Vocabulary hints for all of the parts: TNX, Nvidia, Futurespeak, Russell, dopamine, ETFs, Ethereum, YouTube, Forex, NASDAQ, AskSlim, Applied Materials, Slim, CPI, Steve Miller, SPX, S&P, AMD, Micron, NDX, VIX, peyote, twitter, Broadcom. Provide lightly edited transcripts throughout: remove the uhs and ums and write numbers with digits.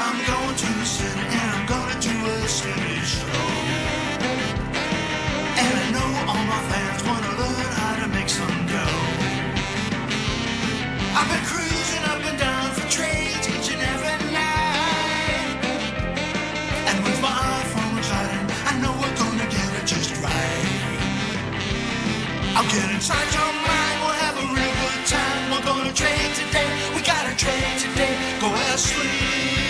I'm going to the city and I'm gonna do a city show. And I know all my fans wanna learn how to make some dough. I've been cruising up and down for trades each and every night. And with my iPhone exciting, I know we're gonna get it just right. I'll get inside your mind, we'll have a real good time. We're gonna trade today, we gotta trade today. Go ask Slim.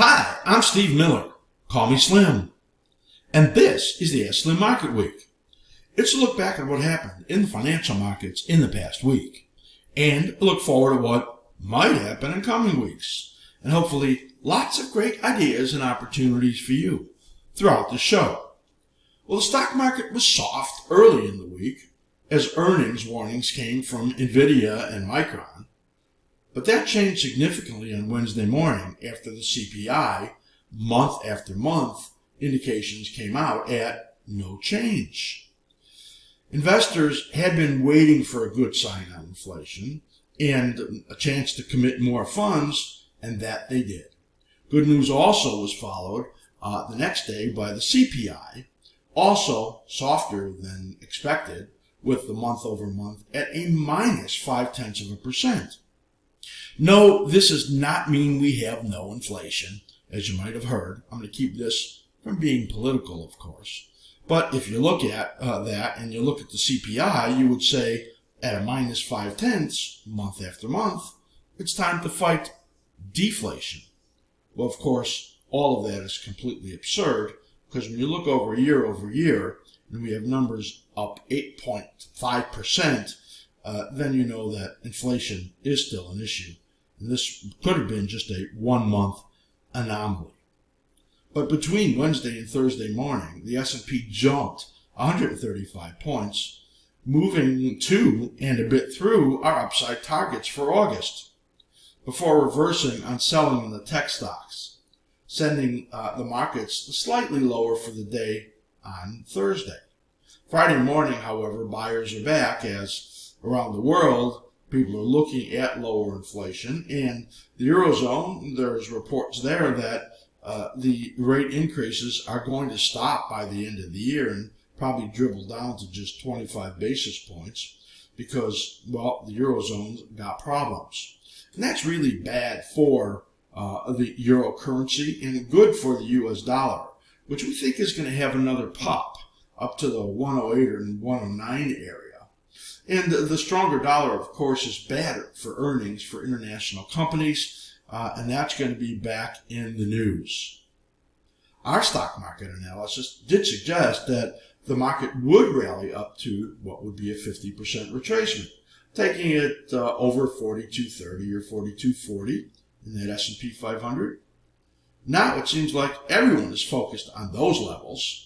Hi, I'm Steve Miller, call me Slim, and this is the AskSlim Market Week. It's a look back at what happened in the financial markets in the past week, and a look forward to what might happen in coming weeks, and hopefully lots of great ideas and opportunities for you throughout the show. Well, the stock market was soft early in the week as earnings warnings came from Nvidia and Micron. But that changed significantly on Wednesday morning after the CPI, month after month, indications came out at no change. Investors had been waiting for a good sign on inflation and a chance to commit more funds, and that they did. Good news also was followed the next day by the CPI, also softer than expected, with the month over month at a -0.5%. No, this does not mean we have no inflation, as you might have heard. I'm going to keep this from being political, of course. But if you look at that and you look at the CPI, you would say at a -0.5% month after month, it's time to fight deflation. Well, of course, all of that is completely absurd because when you look over year, and we have numbers up 8.5%, then you know that inflation is still an issue. And this could have been just a one-month anomaly. But between Wednesday and Thursday morning, the S&P jumped 135 points, moving to and a bit through our upside targets for August, before reversing on selling in the tech stocks, sending the markets slightly lower for the day on Thursday. Friday morning, however, buyers are back as around the world, people are looking at lower inflation. And the Eurozone, there's reports there that the rate increases are going to stop by the end of the year and probably dribble down to just 25 basis points because, well, the Eurozone's got problems. And that's really bad for the Euro currency and good for the U.S. dollar, which we think is going to have another pop up to the 108 or 109 area. And the stronger dollar, of course, is bad for earnings for international companies, and that's going to be back in the news. Our stock market analysis did suggest that the market would rally up to what would be a 50% retracement, taking it over 4230 or 4240 in that S&P 500. Now it seems like everyone is focused on those levels,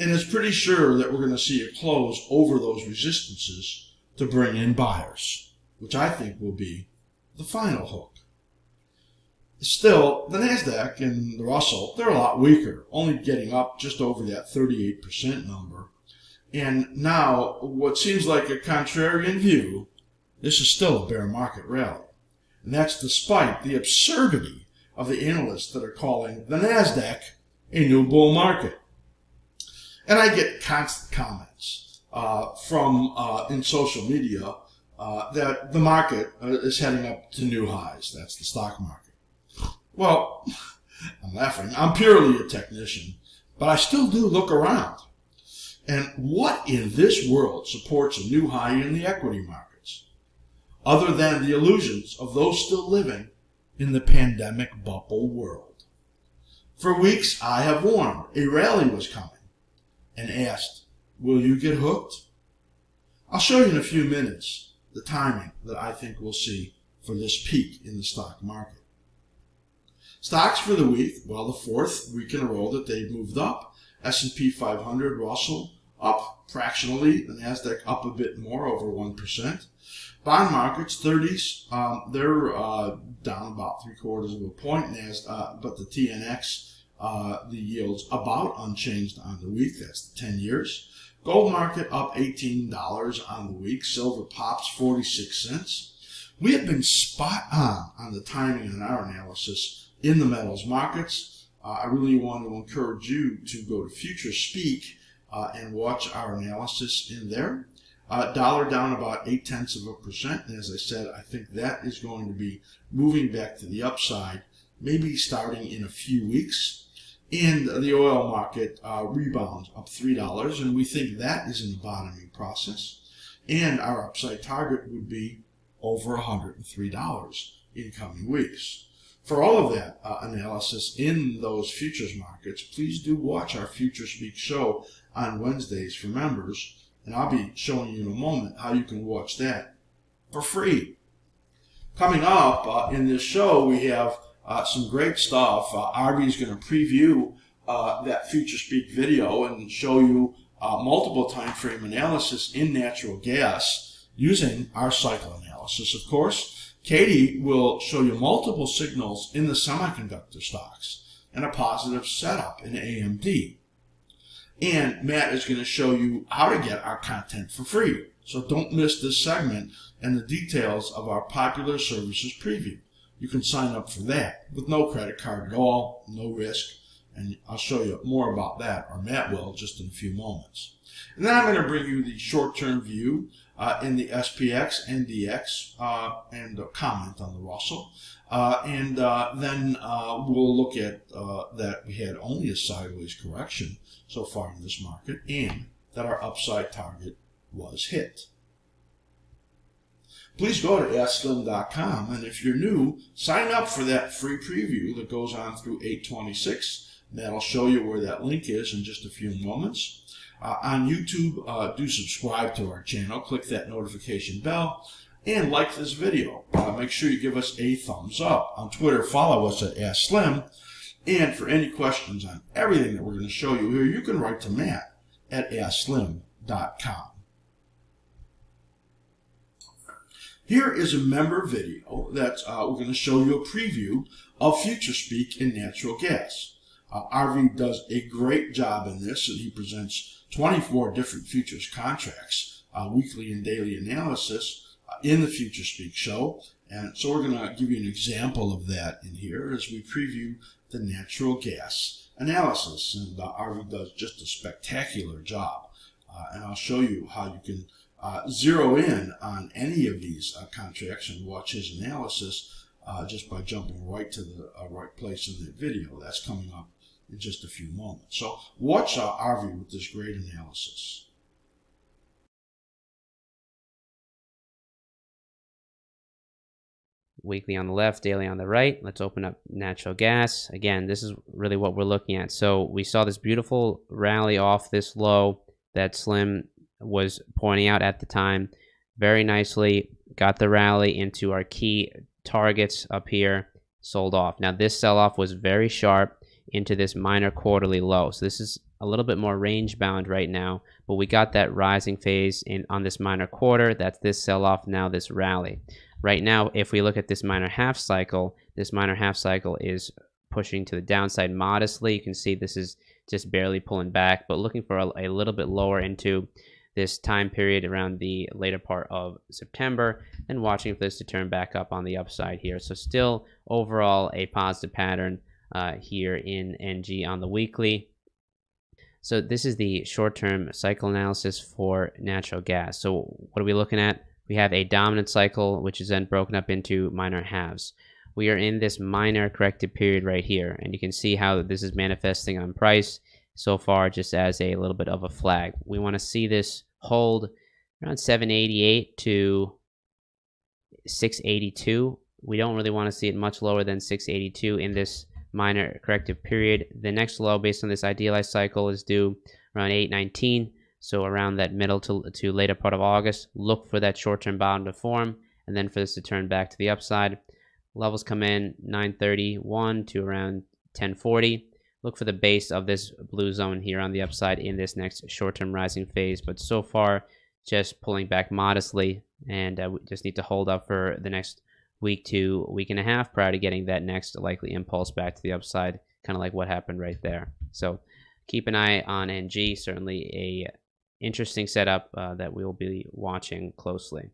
and it's pretty sure that we're going to see a close over those resistances to bring in buyers, which I think will be the final hook. Still, the NASDAQ and the Russell, they're a lot weaker, only getting up just over that 38% number. And now, what seems like a contrarian view, this is still a bear market rally. And that's despite the absurdity of the analysts that are calling the NASDAQ a new bull market. And I get constant comments from in social media that the market is heading up to new highs. That's the stock market. Well, I'm laughing. I'm purely a technician, but I still do look around. And what in this world supports a new high in the equity markets, other than the illusions of those still living in the pandemic bubble world? For weeks, I have warned a rally was coming and asked, will you get hooked? I'll show you in a few minutes the timing that I think we'll see for this peak in the stock market. Stocks for the week, well, the fourth week in a row that they've moved up. S&P 500, Russell up fractionally, the NASDAQ up a bit more, over 1%. Bond markets, 30s, they're down about 0.75 points, but the TNX, the yield's about unchanged on the week. That's the 10 years. Gold market up $18 on the week. Silver pops 46 cents. We have been spot on the timing on our analysis in the metals markets. I really want to encourage you to go to Futurespeak and watch our analysis in there. Dollar down about 0.8%. And as I said, I think that is going to be moving back to the upside, maybe starting in a few weeks. And the oil market rebounds up $3, and we think that is in the bottoming process. And our upside target would be over $103 in coming weeks. For all of that analysis in those futures markets, please do watch our Futurespeak show on Wednesdays for members. And I'll be showing you in a moment how you can watch that for free. Coming up in this show, we have some great stuff. Arby's going to preview that Futurespeak video and show you multiple time frame analysis in natural gas using our cycle analysis, of course. Katie will show you multiple signals in the semiconductor stocks and a positive setup in AMD. And Matt is going to show you how to get our content for free. So don't miss this segment and the details of our popular services preview. You can sign up for that with no credit card at all, no risk. And I'll show you more about that, or Matt will, just in a few moments. And then I'm going to bring you the short-term view in the SPX, NDX, and a comment on the Russell. And then we'll look at that we had only a sideways correction so far in this market, and that our upside target was hit. Please go to AskSlim.com, and if you're new, sign up for that free preview that goes on through 8/26. That'll show you where that link is in just a few moments. On YouTube, do subscribe to our channel. Click that notification bell and like this video. Make sure you give us a thumbs up. On Twitter, follow us at AskSlim. And for any questions on everything that we're going to show you here, you can write to Matt at AskSlim.com. Here is a member video that we're going to show you a preview of Futurespeak in natural gas. RV does a great job in this, and he presents 24 different futures contracts, weekly and daily analysis in the Futurespeak show. And so we're going to give you an example of that in here as we preview the natural gas analysis. And RV does just a spectacular job. And I'll show you how you can zero in on any of these contracts and watch his analysis just by jumping right to the right place in the video. That's coming up in just a few moments. So watch RV with this great analysis. Weekly on the left, daily on the right. Let's open up natural gas. Again, this is really what we're looking at. So we saw this beautiful rally off this low that Slim was pointing out at the time. Very nicely got the rally into our key targets up here, sold off. Now this sell-off was very sharp into this minor quarterly low. So this is a little bit more range bound right now, but we got that rising phase in on this minor quarter. That's this sell-off, now this rally. Right now, if we look at this minor half cycle, this minor half cycle is pushing to the downside modestly. You can see this is just barely pulling back, but looking for a little bit lower into this time period around the later part of September, and watching for this to turn back up on the upside here. So still overall a positive pattern here in NG on the weekly. So this is the short-term cycle analysis for natural gas. So what are we looking at? We have a dominant cycle, which is then broken up into minor halves. We are in this minor corrective period right here, and you can see how this is manifesting on price so far, just as a little bit of a flag. We want to see this hold around 788 to 682. We don't really want to see it much lower than 682 in this minor corrective period. The next low based on this idealized cycle is due around 819. So around that middle to later part of August, look for that short-term bottom to form, and then for this to turn back to the upside. Levels come in 931 to around 1040. Look for the base of this blue zone here on the upside in this next short-term rising phase. But so far, just pulling back modestly, and we just need to hold up for the next week to week and a half prior to getting that next likely impulse back to the upside, kind of like what happened right there. So keep an eye on NG, certainly a interesting setup that we'll be watching closely.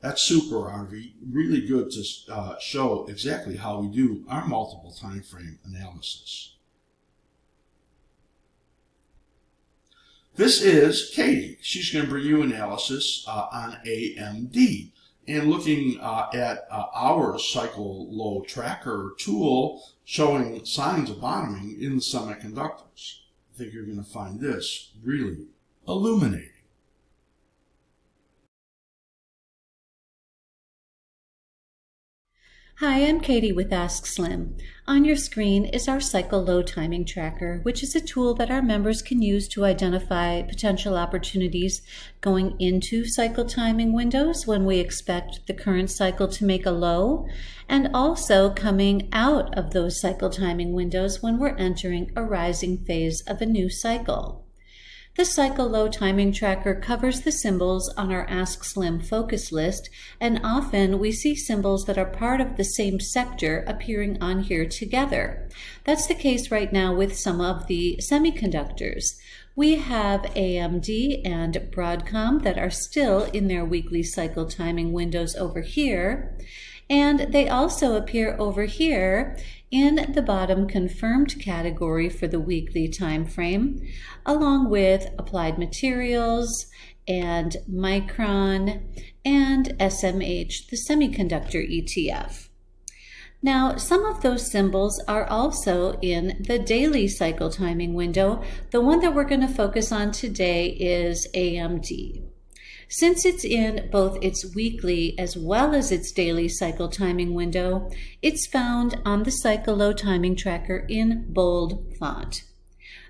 That's super, RV. Really good to show exactly how we do our multiple time frame analysis. This is Katie. She's going to bring you analysis on AMD. And looking at our cycle low tracker tool showing signs of bottoming in the semiconductors. I think you're going to find this really illuminating. Hi, I'm Katie with AskSlim. On your screen is our cycle low timing tracker, which is a tool that our members can use to identify potential opportunities going into cycle timing windows when we expect the current cycle to make a low, and also coming out of those cycle timing windows when we're entering a rising phase of a new cycle. The cycle low timing tracker covers the symbols on our Ask Slim focus list, and often we see symbols that are part of the same sector appearing on here together. That's the case right now with some of the semiconductors. We have AMD and Broadcom that are still in their weekly cycle timing windows over here, and they also appear over here in the bottom confirmed category for the weekly time frame, along with Applied Materials and Micron and SMH, the semiconductor ETF. Now, some of those symbols are also in the daily cycle timing window. The one that we're going to focus on today is AMD. Since it's in both its weekly as well as its daily cycle timing window, it's found on the cycle low timing tracker in bold font.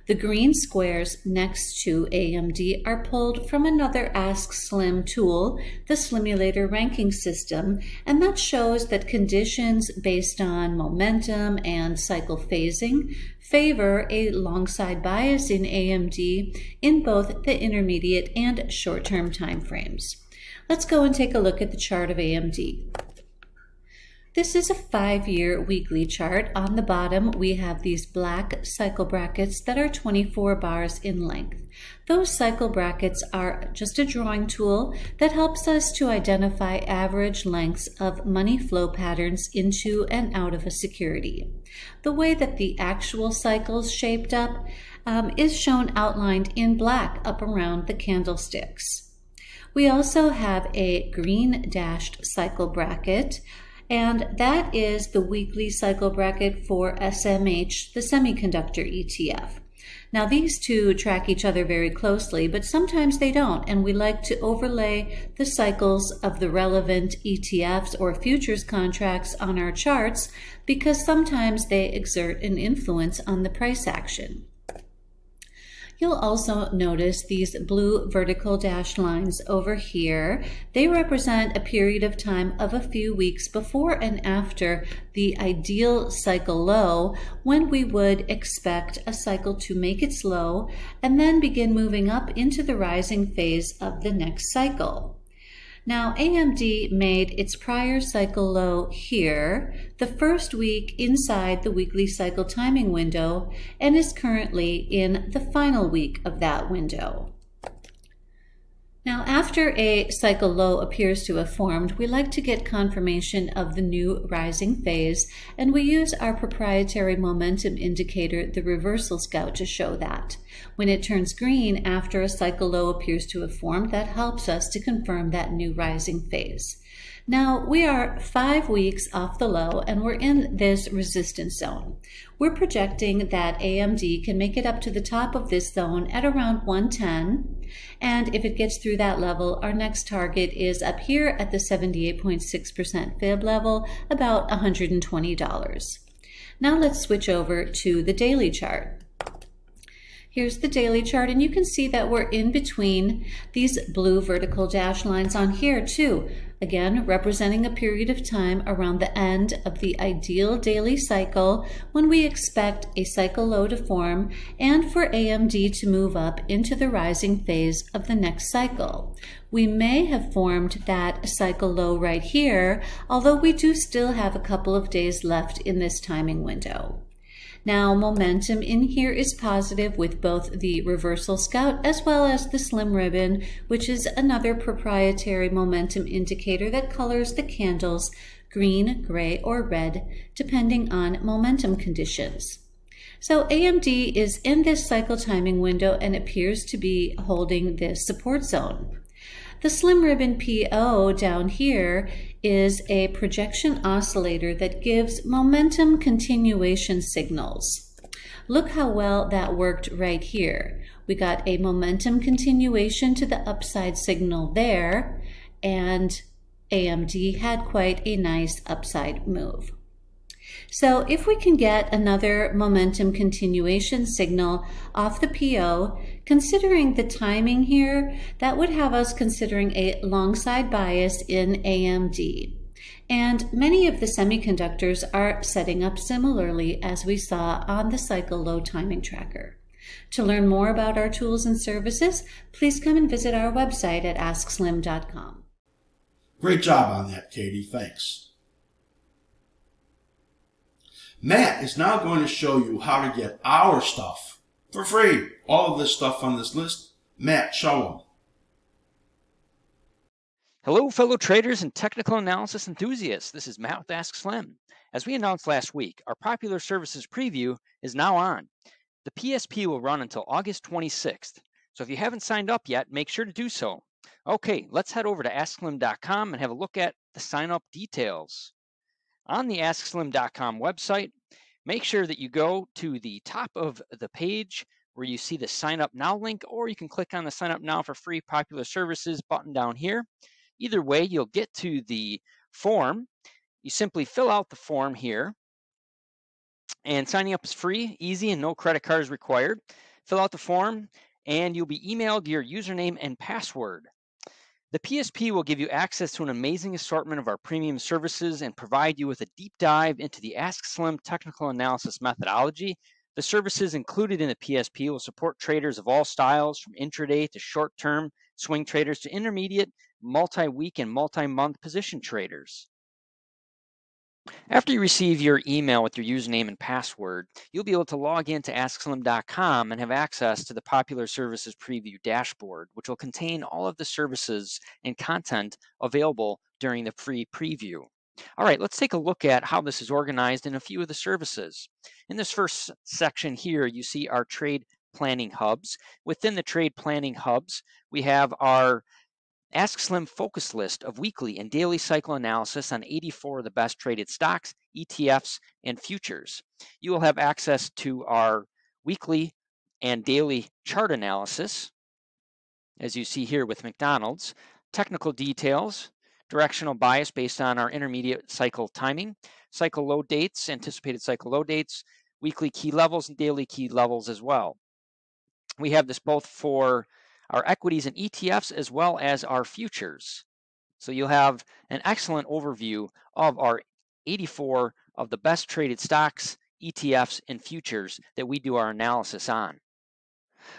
The green squares next to AMD are pulled from another Ask Slim tool, the Slimulator ranking system, and that shows that conditions based on momentum and cycle phasing favor a long side bias in AMD in both the intermediate and short-term timeframes. Let's go and take a look at the chart of AMD. This is a 5-year weekly chart. On the bottom, we have these black cycle brackets that are 24 bars in length. Those cycle brackets are just a drawing tool that helps us to identify average lengths of money flow patterns into and out of a security. The way that the actual cycles shaped up is shown outlined in black up around the candlesticks. We also have a green dashed cycle bracket, and that is the weekly cycle bracket for SMH, the semiconductor ETF. Now, these two track each other very closely, but sometimes they don't, and we like to overlay the cycles of the relevant ETFs or futures contracts on our charts because sometimes they exert an influence on the price action. You'll also notice these blue vertical dashed lines over here. They represent a period of time of a few weeks before and after the ideal cycle low, when we would expect a cycle to make its low and then begin moving up into the rising phase of the next cycle. Now, AMD made its prior cycle low here, the first week inside the weekly cycle timing window, and is currently in the final week of that window. Now, after a cycle low appears to have formed, we like to get confirmation of the new rising phase, and we use our proprietary momentum indicator, the reversal scout, to show that. When it turns green after a cycle low appears to have formed, that helps us to confirm that new rising phase. Now, we are 5 weeks off the low, and we're in this resistance zone. We're projecting that AMD can make it up to the top of this zone at around 110, and if it gets through that level, our next target is up here at the 78.6% fib level, about $120. Now let's switch over to the daily chart. Here's the daily chart, and you can see that we're in between these blue vertical dashed lines on here too. Again, representing a period of time around the end of the ideal daily cycle when we expect a cycle low to form and for AMD to move up into the rising phase of the next cycle. We may have formed that cycle low right here, although we do still have a couple of days left in this timing window. Now, momentum in here is positive with both the reversal scout as well as the slim ribbon, which is another proprietary momentum indicator that colors the candles green, gray, or red, depending on momentum conditions. So AMD is in this cycle timing window and appears to be holding this support zone. The slim ribbon PO down here is a projection oscillator that gives momentum continuation signals. Look how well that worked right here. We got a momentum continuation to the upside signal there, and AMD had quite a nice upside move. So if we can get another momentum continuation signal off the PO, considering the timing here, that would have us considering a long side bias in AMD. And many of the semiconductors are setting up similarly, as we saw on the cycle low timing tracker. To learn more about our tools and services, please come and visit our website at askslim.com. Great job on that, Katie. Thanks. Matt is now going to show you how to get our stuff for free. All of this stuff on this list. Matt, show them. Hello, fellow traders and technical analysis enthusiasts. This is Matt with Ask Slim. As we announced last week, our popular services preview is now on. The PSP will run until August 26th. So if you haven't signed up yet, make sure to do so. Okay, let's head over to AskSlim.com and have a look at the sign-up details. On the AskSlim.com website, make sure that you go to the top of the page where you see the Sign Up Now link, or you can click on the Sign Up Now for Free Popular Services button down here. Either way, you'll get to the form. You simply fill out the form here, and signing up is free, easy, and no credit card is required. Fill out the form, and you'll be emailed your username and password. The PSP will give you access to an amazing assortment of our premium services and provide you with a deep dive into the Ask Slim technical analysis methodology. The services included in the PSP will support traders of all styles, from intraday to short-term swing traders to intermediate, multi-week, and multi-month position traders. After you receive your email with your username and password, you'll be able to log in to AskSlim.com and have access to the Popular Services Preview dashboard, which will contain all of the services and content available during the free preview. All right, let's take a look at how this is organized in a few of the services. In this first section here, you see our trade planning hubs. Within the trade planning hubs, we have our Ask Slim focus list of weekly and daily cycle analysis on 84 of the best traded stocks, ETFs, and futures. You will have access to our weekly and daily chart analysis, as you see here with McDonald's, technical details, directional bias based on our intermediate cycle timing, cycle low dates, anticipated cycle low dates, weekly key levels, and daily key levels as well. We have this both for our equities and ETFs, as well as our futures. So you'll have an excellent overview of our 84 of the best traded stocks, ETFs, and futures that we do our analysis on.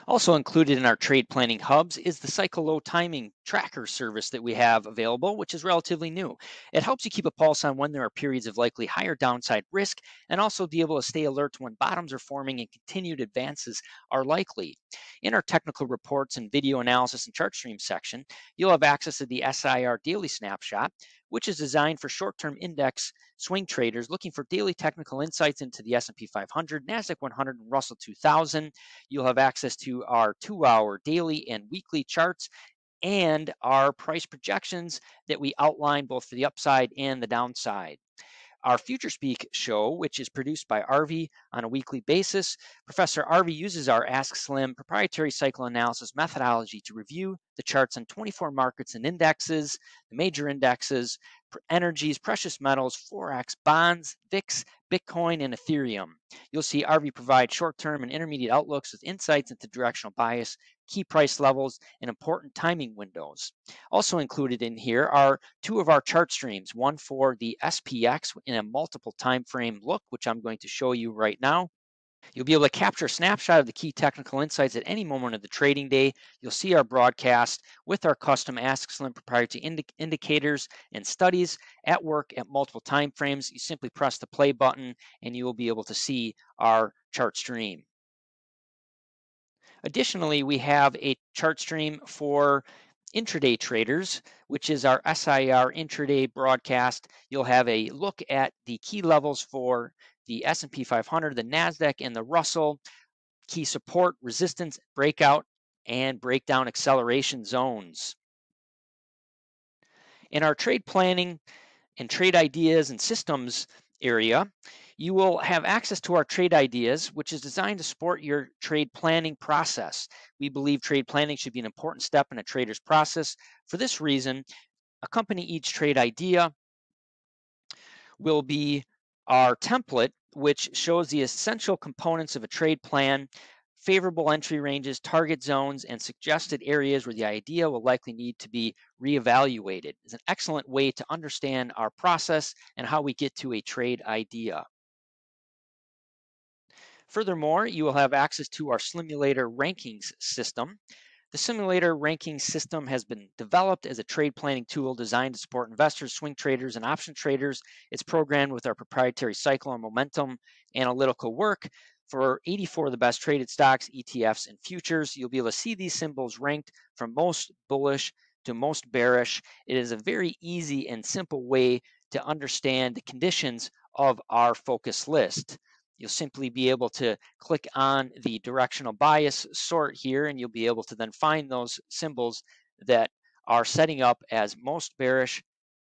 Also included in our trade planning hubs is the cycle low timing tracker service that we have available, which is relatively new. It helps you keep a pulse on when there are periods of likely higher downside risk, and also be able to stay alert to when bottoms are forming and continued advances are likely. In our technical reports and video analysis and chart stream section, you'll have access to the SIR daily snapshot, which is designed for short-term index swing traders looking for daily technical insights into the S&P 500, NASDAQ 100, and Russell 2000. You'll have access to our 2-hour daily and weekly charts and our price projections that we outline both for the upside and the downside. Our Futurespeak show, which is produced by Arvi on a weekly basis. Professor Arvi uses our Ask Slim proprietary cycle analysis methodology to review the charts on 24 markets and indexes, the major indexes, energies, precious metals, Forex, bonds, VIX, Bitcoin, and Ethereum. You'll see RV provide short-term and intermediate outlooks with insights into directional bias, key price levels, and important timing windows. Also included in here are two of our chart streams, one for the SPX in a multiple time frame look, which I'm going to show you right now. You'll be able to capture a snapshot of the key technical insights at any moment of the trading day. You'll see our broadcast with our custom AskSlim proprietary indicators and studies at work at multiple time frames. You simply press the play button and you will be able to see our chart stream. Additionally, we have a chart stream for intraday traders, which is our SIR intraday broadcast. You'll have a look at the key levels for the S&P 500, the NASDAQ, and the Russell, key support, resistance, breakout, and breakdown acceleration zones. In our trade planning and trade ideas and systems area, you will have access to our trade ideas, which is designed to support your trade planning process. We believe trade planning should be an important step in a trader's process. For this reason, accompany each trade idea will be our template, which shows the essential components of a trade plan, favorable entry ranges, target zones, and suggested areas where the idea will likely need to be reevaluated. It's an excellent way to understand our process and how we get to a trade idea. Furthermore, you will have access to our Slimulator rankings system. The Slimulator ranking system has been developed as a trade planning tool designed to support investors, swing traders, and option traders. It's programmed with our proprietary cycle and momentum analytical work for 84 of the best traded stocks, ETFs, and futures. You'll be able to see these symbols ranked from most bullish to most bearish. It is a very easy and simple way to understand the conditions of our focus list. You'll simply be able to click on the directional bias sort here, and you'll be able to then find those symbols that are setting up as most bearish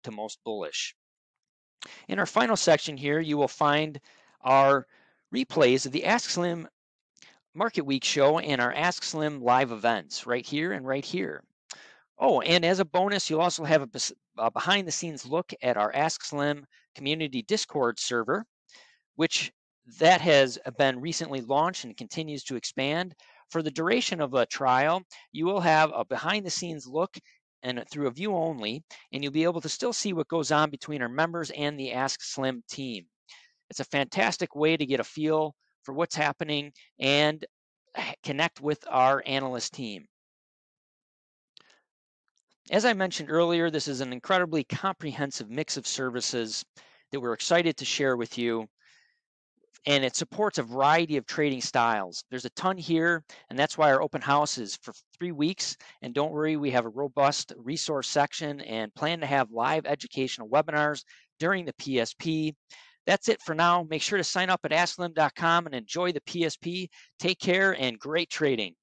to most bullish. In our final section here, you will find our replays of the AskSlim Market Week show and our AskSlim live events right here and right here. Oh, and as a bonus, you'll also have a behind the scenes look at our AskSlim community Discord server, which that has been recently launched and continues to expand. For the duration of a trial, you will have a behind-the-scenes look and through a view only, and you'll be able to still see what goes on between our members and the Ask Slim team. It's a fantastic way to get a feel for what's happening and connect with our analyst team. As I mentioned earlier, this is an incredibly comprehensive mix of services that we're excited to share with you. And it supports a variety of trading styles. There's a ton here, and that's why our open house is for 3 weeks. And don't worry, we have a robust resource section and plan to have live educational webinars during the PSP. That's it for now. Make sure to sign up at AskSlim.com and enjoy the PSP. Take care and great trading.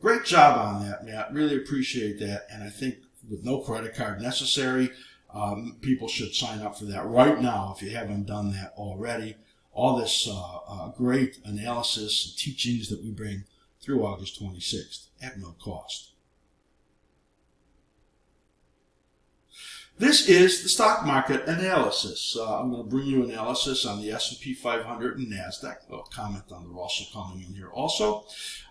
Great job on that, Matt. Really appreciate that. And I think with no credit card necessary, people should sign up for that right now if you haven't done that already. All this great analysis and teachings that we bring through August 26th at no cost. This is the stock market analysis. I'm going to bring you analysis on the S&P 500 and NASDAQ. I'll comment on the Russell coming in here also.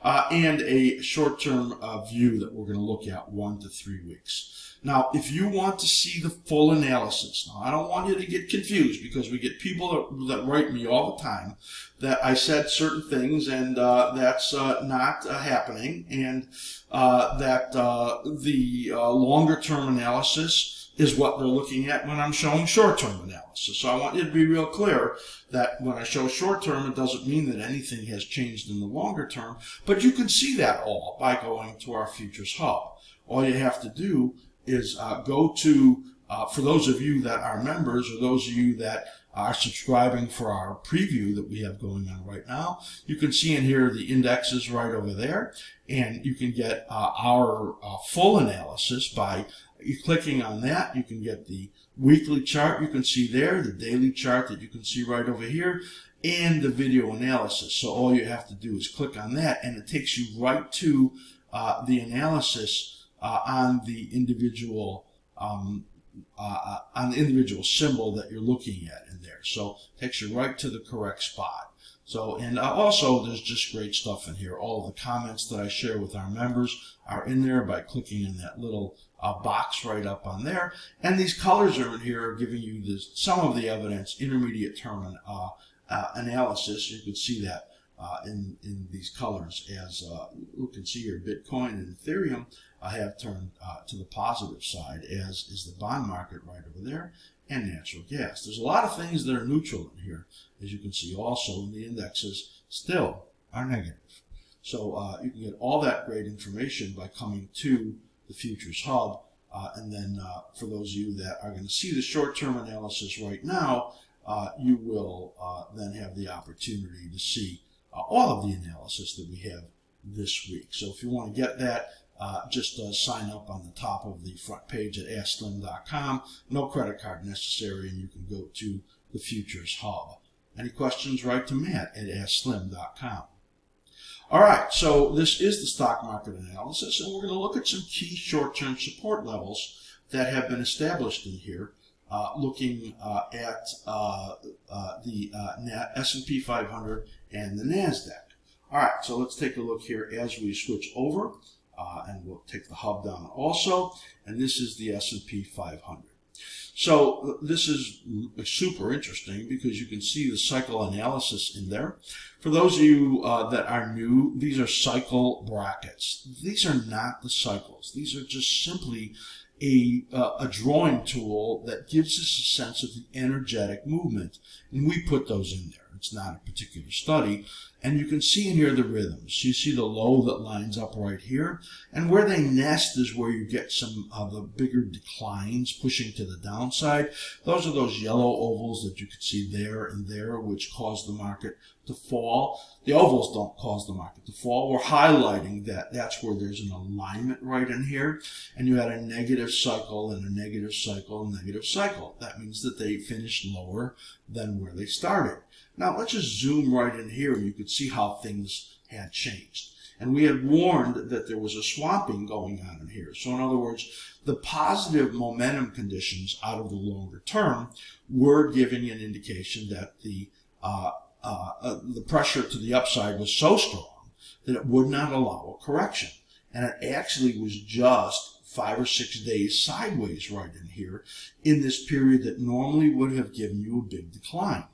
And a short-term view that we're going to look at 1 to 3 weeks. Now, if you want to see the full analysis, now I don't want you to get confused because we get people that write me all the time that I said certain things and that's not happening, and that the longer-term analysis is what they're looking at when I'm showing short-term analysis. So I want you to be real clear that when I show short-term, it doesn't mean that anything has changed in the longer term, but you can see that all by going to our Futures Hub. All you have to do is go to, for those of you that are members or those of you that are subscribing for our preview that we have going on right now, you can see in here the indexes right over there, and you can get our full analysis by clicking on that. You can get the weekly chart you can see there, the daily chart that you can see right over here, and the video analysis. So all you have to do is click on that, and it takes you right to the analysis on the individual on the individual symbol that you're looking at in there. So it takes you right to the correct spot. So, and also there's just great stuff in here. All of the comments that I share with our members are in there by clicking in that little box right up on there. And these colors are in here are giving you this, some of the evidence, intermediate term analysis. You can see that in these colors, as you can see here, Bitcoin and Ethereum have turned to the positive side, as is the bond market right over there, and natural gas. There's a lot of things that are neutral in here, as you can see also, and the indexes still are negative. So you can get all that great information by coming to the Futures Hub, and then for those of you that are going to see the short-term analysis right now, you will then have the opportunity to see all of the analysis that we have this week. So if you want to get that, just sign up on the top of the front page at AskSlim.com. No credit card necessary, and you can go to the Futures Hub. Any questions, write to Matt at AskSlim.com. All right, so this is the stock market analysis, and we're going to look at some key short-term support levels that have been established in here, looking at the S&P 500 and the NASDAQ. All right, so let's take a look here as we switch over. And we'll take the hub down also, and this is the S&P 500. So this is super interesting because you can see the cycle analysis in there. For those of you that are new, these are cycle brackets. These are not the cycles. These are just simply a drawing tool that gives us a sense of the energetic movement, and we put those in there. It's not a particular study, and you can see in here the rhythms. You see the low that lines up right here, and where they nest is where you get some of the bigger declines pushing to the downside. Those are those yellow ovals that you can see there and there, which cause the market to fall. The ovals don't cause the market to fall. We're highlighting that that's where there's an alignment right in here, and you had a negative cycle and a negative cycle and negative cycle. That means that they finished lower than where they started. Now let's just zoom right in here, and you could see how things had changed. And we had warned that there was a swamping going on in here. So in other words, the positive momentum conditions out of the longer term were giving an indication that the pressure to the upside was so strong that it would not allow a correction. And it actually was just 5 or 6 days sideways right in here in this period that normally would have given you a big decline.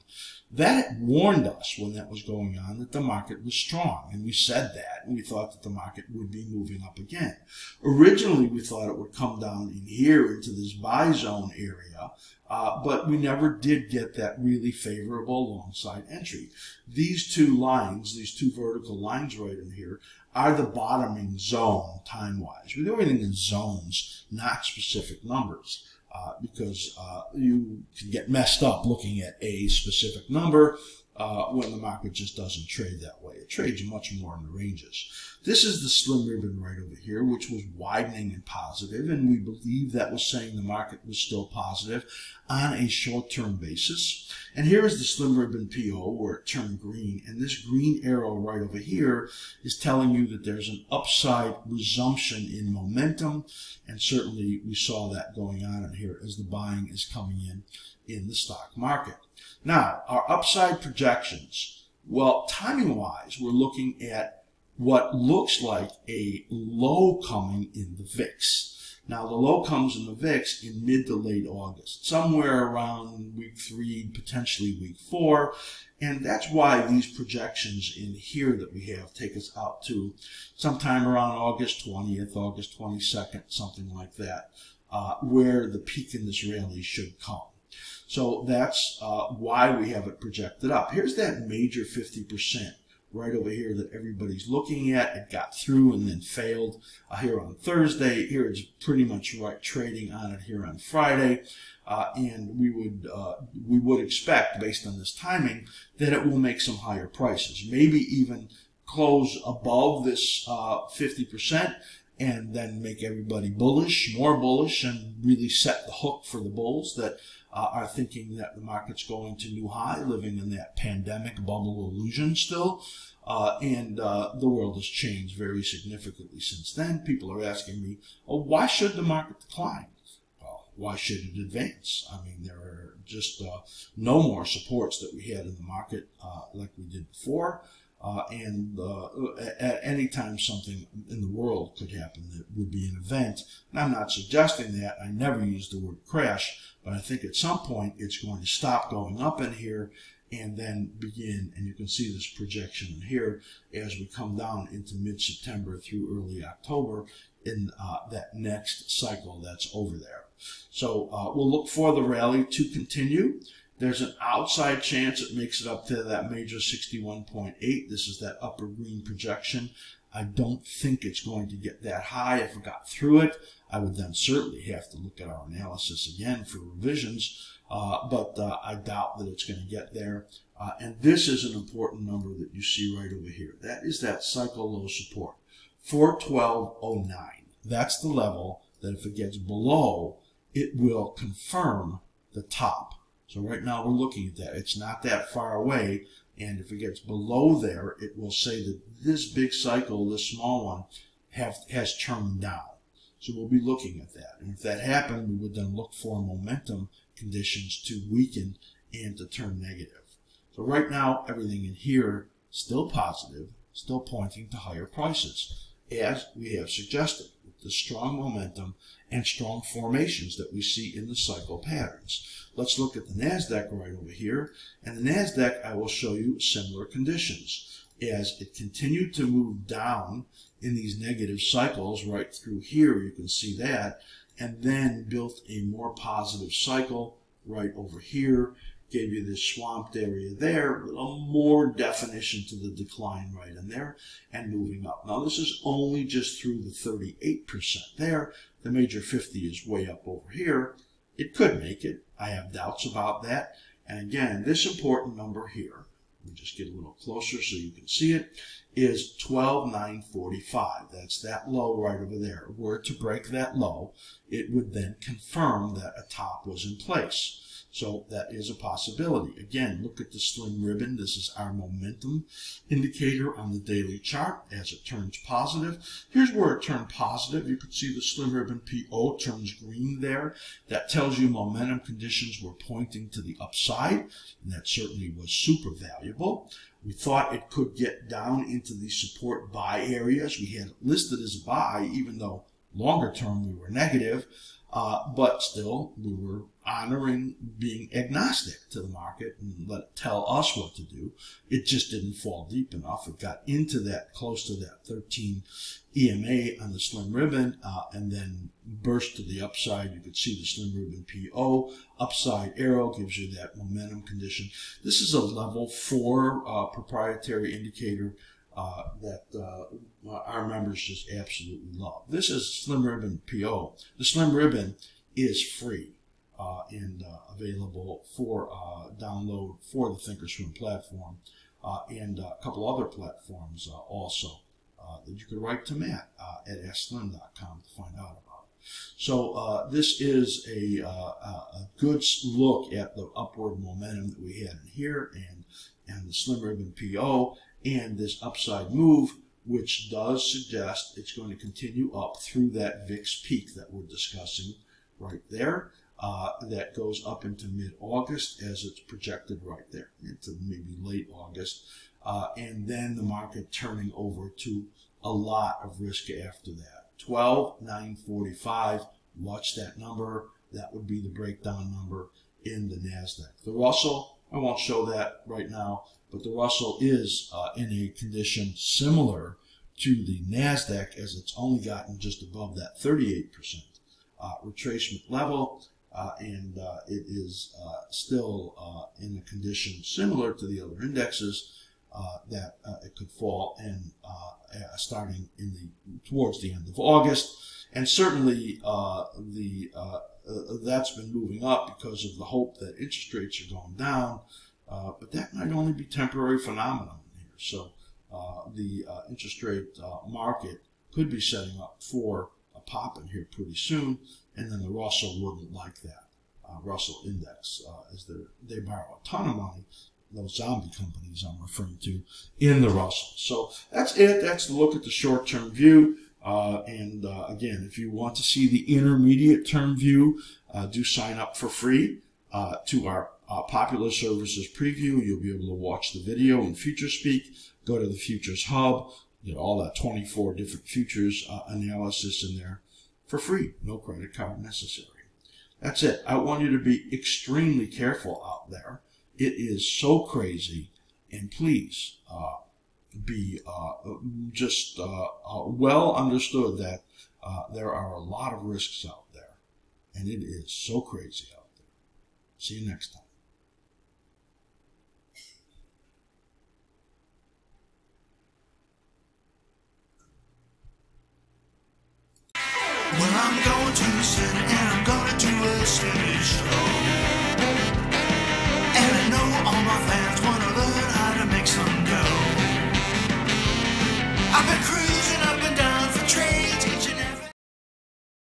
That warned us when that was going on that the market was strong, and we said that, and we thought that the market would be moving up again. Originally, we thought it would come down in here into this buy zone area, but we never did get that really favorable long side entry. These two lines, these two vertical lines right in here, are the bottoming zone time-wise. We do everything in zones, not specific numbers. Because you can get messed up looking at a specific number when the market just doesn't trade that way. It trades much more in the ranges. This is the slim ribbon right over here, which was widening and positive, and we believe that was saying the market was still positive on a short-term basis. And here is the slim ribbon PO where it turned green, and this green arrow right over here is telling you that there's an upside resumption in momentum, and certainly we saw that going on in here as the buying is coming in the stock market. Now, our upside projections. Well, timing-wise, we're looking at what looks like a low coming in the VIX. Now, the low comes in the VIX in mid to late August, somewhere around week 3, potentially week 4. And that's why these projections in here that we have take us out to sometime around August 20th, August 22nd, something like that, where the peak in this rally should come. So that's why we have it projected up. Here's that major 50% right over here that everybody's looking at. It got through and then failed here on Thursday. Here it's pretty much right trading on it here on Friday. And we would expect, based on this timing, that it will make some higher prices. Maybe even close above this 50%. And then make everybody bullish, more bullish, and really set the hook for the bulls that are thinking that the market's going to new high, living in that pandemic bubble illusion still. And the world has changed very significantly since then. People are asking me, oh, why should the market decline? Well, why should it advance? I mean, there are just no more supports that we had in the market like we did before. At any time something in the world could happen that would be an event. And I'm not suggesting that. I never use the word crash, but I think at some point it's going to stop going up in here and then begin, and you can see this projection here as we come down into mid-September through early October in that next cycle that's over there. So we'll look for the rally to continue. There's an outside chance it makes it up to that major 61.8. This is that upper green projection. I don't think it's going to get that high. If it got through it, I would then certainly have to look at our analysis again for revisions, but I doubt that it's going to get there. And this is an important number that you see right over here. That is that cycle low support, 412.09. That's the level that if it gets below, it will confirm the top. So right now we're looking at that. It's not that far away, and if it gets below there, it will say that this big cycle, this small one, has turned down. So we'll be looking at that. And if that happened, we would then look for momentum conditions to weaken and to turn negative. So right now, everything in here still positive, still pointing to higher prices, as we have suggested, with the strong momentum and strong formations that we see in the cycle patterns. Let's look at the NASDAQ right over here. And the NASDAQ, I will show you similar conditions as it continued to move down in these negative cycles right through here. You can see that, and then built a more positive cycle right over here, gave you this swamped area there, a little more definition to the decline right in there, and moving up. Now this is only just through the 38% there. The major 50 is way up over here. It could make it. I have doubts about that. And again, this important number here, let me just get a little closer so you can see it, is 12,945. That's that low right over there. Were it to break that low, it would then confirm that a top was in place. So that is a possibility. Again, look at the slim ribbon. This is our momentum indicator on the daily chart as it turns positive. Here's where it turned positive. You can see the slim ribbon PO turns green there. That tells you momentum conditions were pointing to the upside, and that certainly was super valuable. We thought it could get down into the support buy areas. We had it listed as a buy, even though longer term we were negative. But still, we were honoring being agnostic to the market and let it tell us what to do. It just didn't fall deep enough. It got into that, close to that 13 EMA on the slim ribbon, and then burst to the upside. You could see the slim ribbon PO upside arrow gives you that momentum condition. This is a level 4 proprietary indicator that our members just absolutely love. This is Slim Ribbon PO. The Slim Ribbon is free and available for download for the Thinkorswim platform and a couple other platforms also that you could write to Matt at AskSlim.com to find out about. So this is a good look at the upward momentum that we had in here and the Slim Ribbon PO and this upside move, which does suggest it's going to continue up through that VIX peak that we're discussing right there. That goes up into mid-August as it's projected right there, into maybe late August. And then the market turning over to a lot of risk after that. 12,945, watch that number. That would be the breakdown number in the NASDAQ. The Russell, I won't show that right now, but the Russell is in a condition similar to the NASDAQ as it's only gotten just above that 38% retracement level, and it is still in a condition similar to the other indexes that it could fall in starting towards the end of August. And certainly that's been moving up because of the hope that interest rates are going down. But that might only be temporary phenomenon here. So the interest rate market could be setting up for a pop in here pretty soon, and then the Russell wouldn't like that. Russell index, as they borrow a ton of money, those zombie companies I'm referring to, in the Russell. So that's it. That's the look at the short-term view. Again, if you want to see the intermediate term view, do sign up for free to our popular services preview. You'll be able to watch the video in Futurespeak, go to the Futures Hub, get all that 24 different futures analysis in there for free. No credit card necessary. That's it. I want you to be extremely careful out there. It is so crazy. And please be well understood that there are a lot of risks out there, and it is so crazy out there. See you next time. Well, I'm going to